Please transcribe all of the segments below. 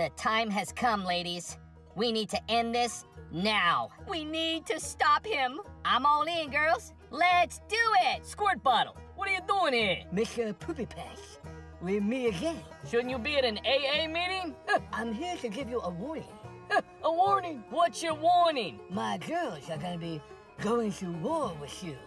The time has come, ladies. We need to end this now. We need to stop him. I'm all in, girls. Let's do it. Squirt bottle, what are you doing here? Mr. Poopypants, with me again. Shouldn't you be at an AA meeting? I'm here to give you a warning. A warning? What's your warning? My girls are gonna be going to war with you.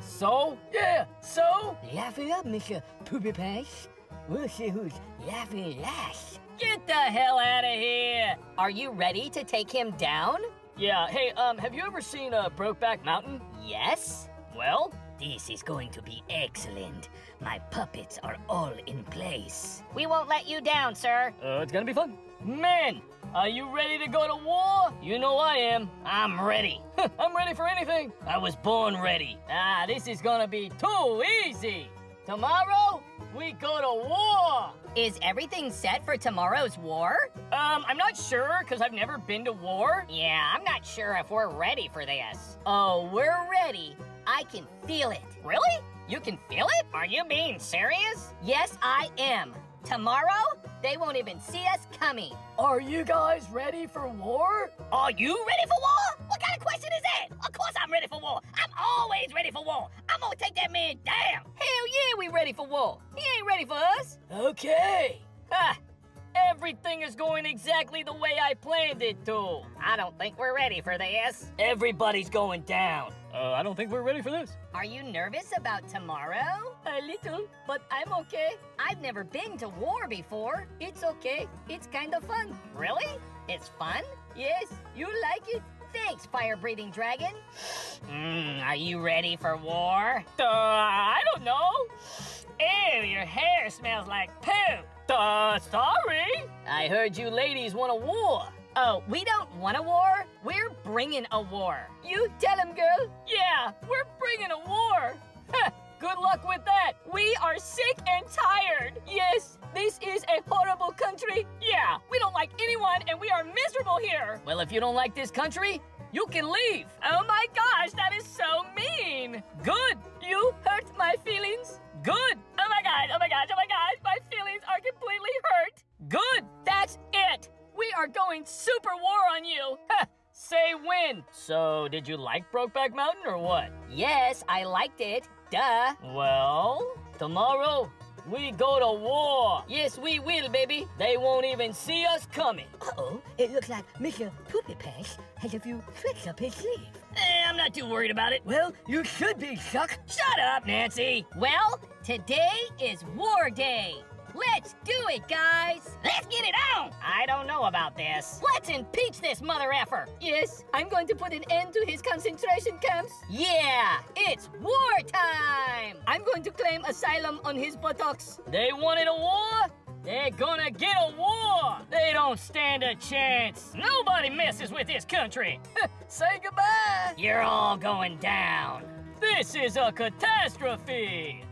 So? Yeah, so? Laugh it up, Mr. Poopypants. We'll see who's laughing last. Get the hell out of here! Are you ready to take him down? Yeah, hey, have you ever seen Brokeback Mountain? Yes. Well? This is going to be excellent. My puppets are all in place. We won't let you down, sir. It's gonna be fun. Men, are you ready to go to war? You know I am. I'm ready. I'm ready for anything. I was born ready. Ah, this is gonna be too easy. Tomorrow, we go to war! Is everything set for tomorrow's war? I'm not sure, because I've never been to war. Yeah, I'm not sure if we're ready for this. Oh, we're ready. I can feel it. Really? You can feel it? Are you being serious? Yes, I am. Tomorrow, they won't even see us coming. Are you guys ready for war? Are you ready for war? What kind of question is that? Of course I'm ready for war. I'm always ready for war. I'm gonna take that man down. Hell yeah, we ready for war. He ain't ready for us. Okay. Ha! Everything is going exactly the way I planned it to. I don't think we're ready for this. Everybody's going down. I don't think we're ready for this. Are you nervous about tomorrow? A little, but I'm okay. I've never been to war before. It's okay. It's kind of fun. Really? It's fun? Yes, you like it. Thanks, fire-breathing dragon. Are you ready for war? I don't know. Ew, your hair smells like poop. Sorry. I heard you ladies want a war. Oh, we don't want a war. We're bringing a war. You tell him, girl. Yeah, we're bringing a war. Good luck with that. We are sick and tired. Yes, this is a horrible country. Yeah, we don't like anyone and we are miserable here. Well, if you don't like this country, you can leave. Oh my gosh, that is so mean. Good. You hurt my feelings. Good. Oh my God, oh my gosh, oh my gosh. My feelings are completely hurt. Good. That's it. We are going super war on you. Say when. So, did you like Brokeback Mountain or what? Yes, I liked it. Duh. Well, tomorrow we go to war. Yes, we will, baby. They won't even see us coming. Uh-oh. It looks like Mr. Poopypants has a few tricks up his sleeve. I'm not too worried about it. Well, you should be, Chuck. Shut up, Nancy. Well, today is War Day. Let's do it, guys! Let's get it on! I don't know about this. Let's impeach this mother effer! Yes, I'm going to put an end to his concentration camps. Yeah, it's war time! I'm going to claim asylum on his buttocks. They wanted a war? They're gonna get a war! They don't stand a chance. Nobody messes with this country. Say goodbye! You're all going down. This is a catastrophe!